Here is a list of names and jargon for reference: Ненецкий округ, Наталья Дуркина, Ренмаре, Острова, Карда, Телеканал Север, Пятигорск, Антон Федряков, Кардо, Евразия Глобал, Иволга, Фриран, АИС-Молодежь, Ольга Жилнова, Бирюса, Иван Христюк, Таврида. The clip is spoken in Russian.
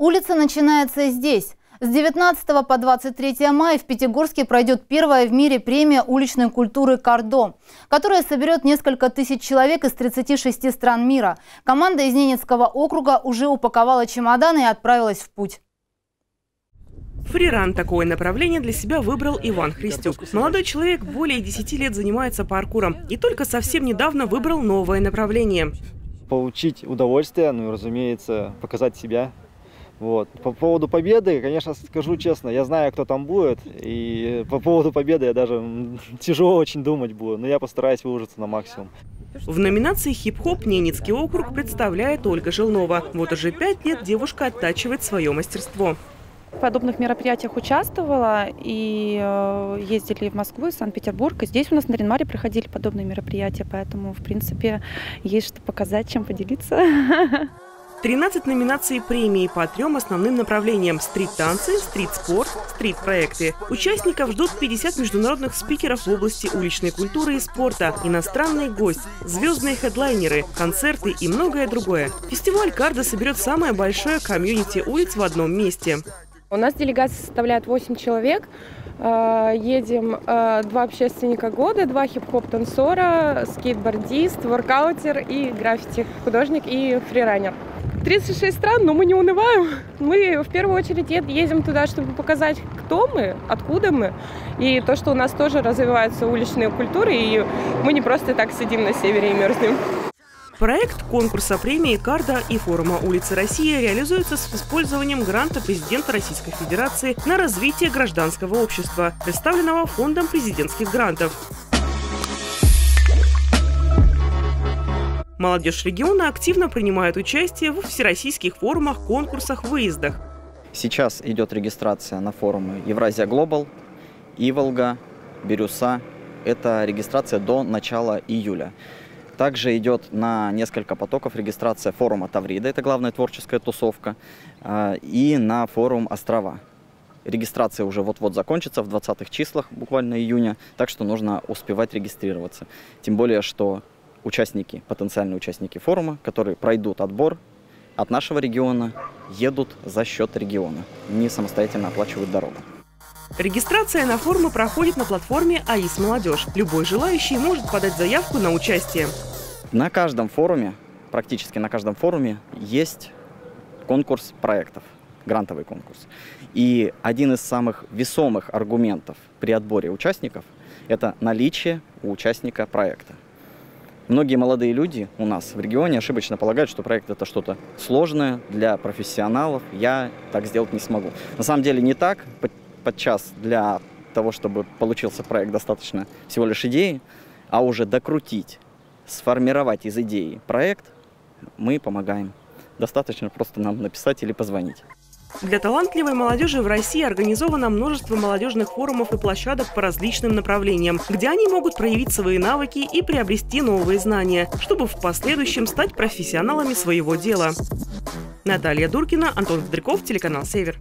Улица начинается здесь. С 19 по 23 мая в Пятигорске пройдет первая в мире премия уличной культуры «Кардо», которая соберет несколько тысяч человек из 36 стран мира. Команда из Ненецкого округа уже упаковала чемоданы и отправилась в путь. Фриран – такое направление для себя выбрал Иван Христюк. Молодой человек более 10 лет занимается паркуром и только совсем недавно выбрал новое направление. Получить удовольствие, ну и, разумеется, показать себя. Вот. По поводу победы, конечно, скажу честно, я знаю, кто там будет, и по поводу победы я даже тяжело очень думать буду, но я постараюсь выложиться на максимум. В номинации «Хип-хоп» Ненецкий округ представляет Ольга Жилнова. Вот уже 5 лет девушка оттачивает свое мастерство. В подобных мероприятиях участвовала и ездили в Москву, и в Санкт-Петербург. И здесь у нас на Ренмаре проходили подобные мероприятия, поэтому, в принципе, есть что показать, чем поделиться. 13 номинаций премии по 3 основным направлениям – стрит-танцы, стрит-спорт, стрит-проекты. Участников ждут 50 международных спикеров в области уличной культуры и спорта, иностранный гость, звездные хедлайнеры, концерты и многое другое. Фестиваль «Карда» соберет самое большое комьюнити улиц в одном месте. У нас делегация составляет 8 человек. Едем 2 общественника года, 2 хип-хоп-танцора, скейтбордист, воркаутер и граффити, художник и фриранер. 36 стран, но мы не унываем. Мы в первую очередь ездим туда, чтобы показать, кто мы, откуда мы. И то, что у нас тоже развиваются уличные культуры, и мы не просто так сидим на севере и мерзнем. Проект конкурса премии «Карда» и форума «Улицы России» реализуется с использованием гранта президента Российской Федерации на развитие гражданского общества, представленного Фондом президентских грантов. Молодежь региона активно принимает участие во всероссийских форумах, конкурсах, выездах. Сейчас идет регистрация на форумы «Евразия Глобал», «Иволга», «Бирюса». Это регистрация до начала июля. Также идет на несколько потоков регистрация форума «Таврида», это главная творческая тусовка, и на форум «Острова». Регистрация уже вот-вот закончится, в 20-х числах, буквально июня, так что нужно успевать регистрироваться. Тем более, что участники, потенциальные участники форума, которые пройдут отбор от нашего региона, едут за счет региона, не самостоятельно оплачивают дорогу. Регистрация на форумы проходит на платформе АИС-Молодежь. Любой желающий может подать заявку на участие. На каждом форуме, практически на каждом форуме, есть конкурс проектов, грантовый конкурс. И один из самых весомых аргументов при отборе участников – это наличие у участника проекта. Многие молодые люди у нас в регионе ошибочно полагают, что проект – это что-то сложное для профессионалов, я так сделать не смогу. На самом деле не так. Подчас для того, чтобы получился проект, достаточно всего лишь идеи, а уже докрутить, сформировать из идеи проект мы помогаем. Достаточно просто нам написать или позвонить. Для талантливой молодежи в России организовано множество молодежных форумов и площадок по различным направлениям, где они могут проявить свои навыки и приобрести новые знания, чтобы в последующем стать профессионалами своего дела. Наталья Дуркина, Антон Федряков, телеканал «Север».